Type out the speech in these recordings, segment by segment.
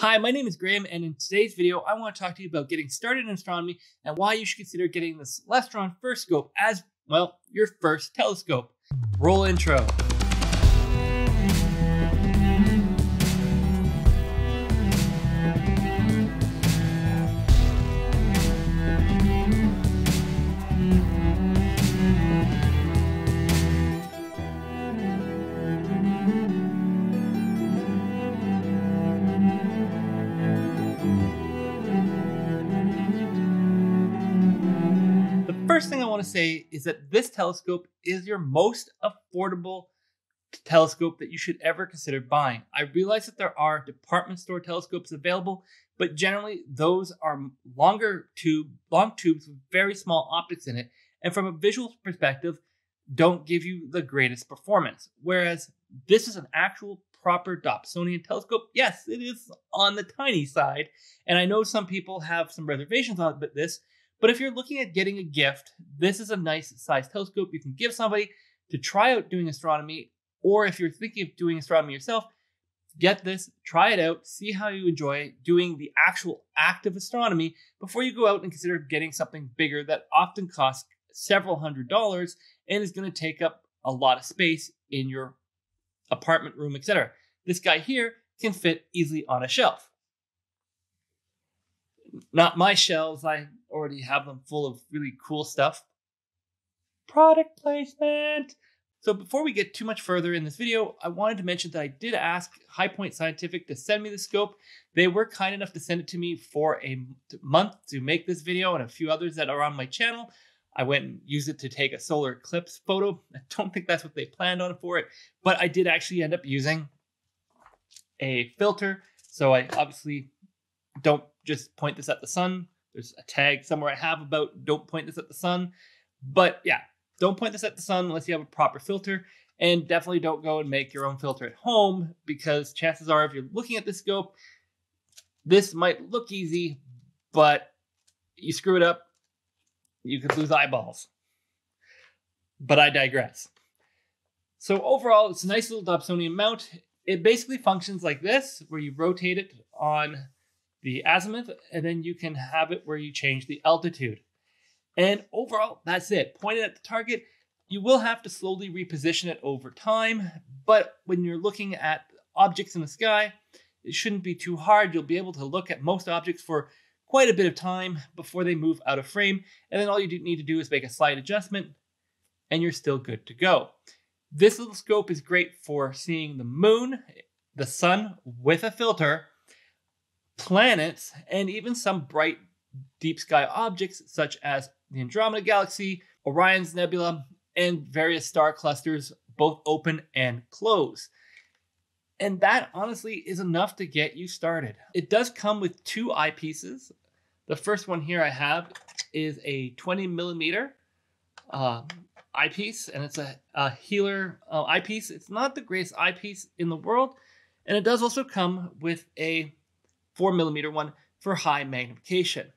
Hi, my name is Graham, and in today's video, I want to talk to you about getting started in astronomy and why you should consider getting the Celestron FirstScope as, well, your first telescope. Roll intro. First thing I want to say is that this telescope is your most affordable telescope that you should ever consider buying. I realize that there are department store telescopes available, but generally those are long tubes with very small optics in it, and from a visual perspective, don't give you the greatest performance. Whereas this is an actual proper Dobsonian telescope. Yes, it is on the tiny side, and I know some people have some reservations on this. But if you're looking at getting a gift, this is a nice size telescope you can give somebody to try out doing astronomy, or if you're thinking of doing astronomy yourself, get this, try it out, see how you enjoy doing the actual act of astronomy before you go out and consider getting something bigger that often costs several $100s and is going to take up a lot of space in your apartment room, etc. This guy here can fit easily on a shelf. Not my shelves, I already have them full of really cool stuff. Product placement! So before we get too much further in this video, I wanted to mention that I did ask High Point Scientific to send me the scope. They were kind enough to send it to me for a month to make this video and a few others that are on my channel. I went and used it to take a solar eclipse photo. I don't think that's what they planned on for it, but I did actually end up using a filter. So I obviously don't just point this at the sun. There's a tag somewhere I have about don't point this at the sun. But yeah, don't point this at the sun unless you have a proper filter. And definitely don't go and make your own filter at home, because chances are if you're looking at this scope, this might look easy, but you screw it up, you could lose eyeballs. But I digress. So overall, it's a nice little Dobsonian mount. It basically functions like this, where you rotate it on the azimuth, and then you can have it where you change the altitude. And overall, that's it. Pointed at the target, you will have to slowly reposition it over time, but when you're looking at objects in the sky, it shouldn't be too hard. You'll be able to look at most objects for quite a bit of time before they move out of frame, and then all you need to do is make a slight adjustment, and you're still good to go. This little scope is great for seeing the moon, the sun with a filter, planets, and even some bright deep sky objects such as the Andromeda Galaxy, Orion's Nebula, and various star clusters, both open and closed. And that honestly is enough to get you started. It does come with two eyepieces. The first one here I have is a 20mm eyepiece, and it's a Heeler eyepiece. It's not the greatest eyepiece in the world, and it does also come with a 4mm one for high magnification.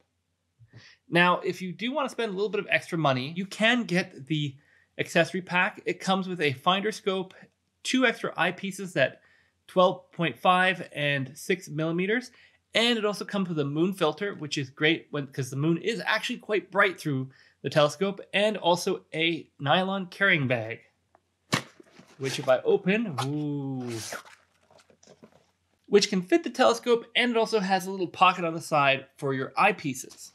Now, if you do want to spend a little bit of extra money, you can get the accessory pack. It comes with a finder scope, two extra eyepieces at 12.5 and 6mm, and it also comes with a moon filter, which is great because the moon is actually quite bright through the telescope, and also a nylon carrying bag, which if I open, ooh, which can fit the telescope, and it also has a little pocket on the side for your eyepieces.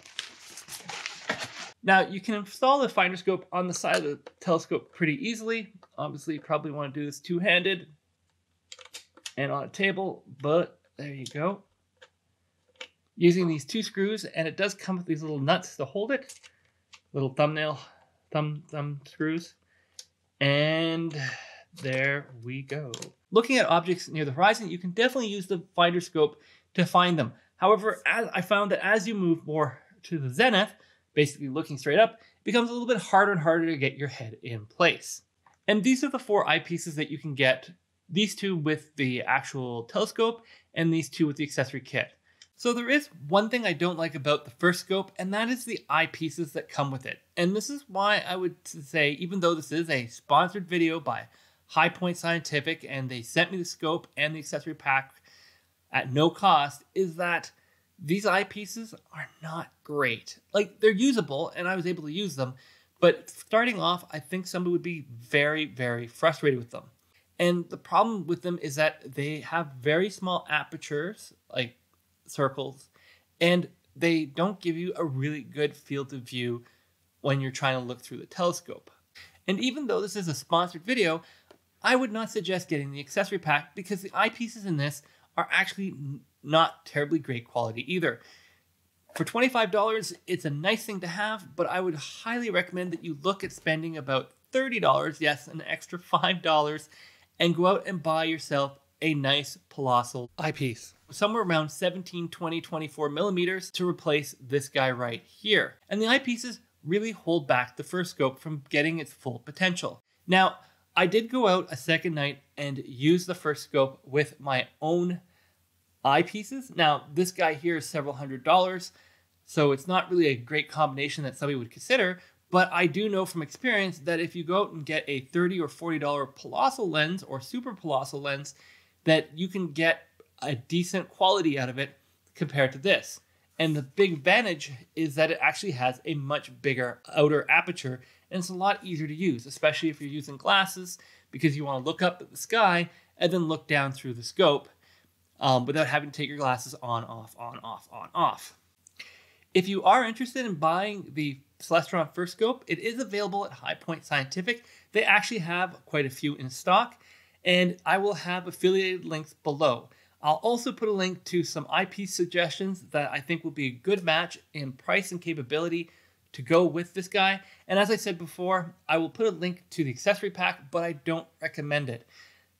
Now, you can install the finder scope on the side of the telescope pretty easily. Obviously, you probably want to do this two-handed and on a table, but there you go. Using these two screws, and it does come with these little nuts to hold it, little thumb screws, and there we go. Looking at objects near the horizon, you can definitely use the finder scope to find them. However, as I found that as you move more to the zenith, basically looking straight up, it becomes a little bit harder and harder to get your head in place. And these are the four eyepieces that you can get. These two with the actual telescope, and these two with the accessory kit. So there is one thing I don't like about the FirstScope, and that is the eyepieces that come with it. And this is why I would say, even though this is a sponsored video by High Point Scientific, and they sent me the scope and the accessory pack, at no cost is that these eyepieces are not great. Like, they're usable and I was able to use them, but starting off, I think somebody would be very, very frustrated with them. And the problem with them is that they have very small apertures, like circles, and they don't give you a really good field of view when you're trying to look through the telescope. And even though this is a sponsored video, I would not suggest getting the accessory pack because the eyepieces in this are actually not terribly great quality either. For $25, it's a nice thing to have, but I would highly recommend that you look at spending about $30, yes, an extra $5, and go out and buy yourself a nice Plossl eyepiece, somewhere around 17, 20, 24 millimeters to replace this guy right here. And the eyepieces really hold back the FirstScope from getting its full potential. Now, I did go out a second night and use the FirstScope with my own eyepieces. Now, this guy here is several $100s, so it's not really a great combination that somebody would consider, but I do know from experience that if you go out and get a $30 or $40 Plossl lens or super Plossl lens, that you can get a decent quality out of it compared to this. And the big advantage is that it actually has a much bigger outer aperture, and it's a lot easier to use, especially if you're using glasses, because you want to look up at the sky and then look down through the scope without having to take your glasses on, off, on, off, on, off. If you are interested in buying the Celestron FirstScope, it is available at High Point Scientific. They actually have quite a few in stock, and I will have affiliated links below. I'll also put a link to some eyepiece suggestions that I think will be a good match in price and capability to go with this guy. And as I said before, I will put a link to the accessory pack, but I don't recommend it.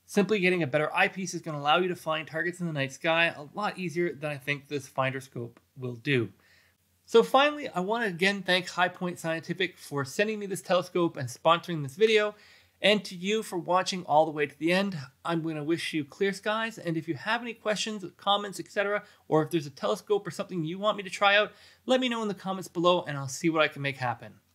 Simply getting a better eyepiece is going to allow you to find targets in the night sky a lot easier than I think this finder scope will do. So finally, I want to again thank High Point Scientific for sending me this telescope and sponsoring this video. And to you for watching all the way to the end. I'm going to wish you clear skies, and if you have any questions, comments, etc., or if there's a telescope or something you want me to try out, let me know in the comments below and I'll see what I can make happen.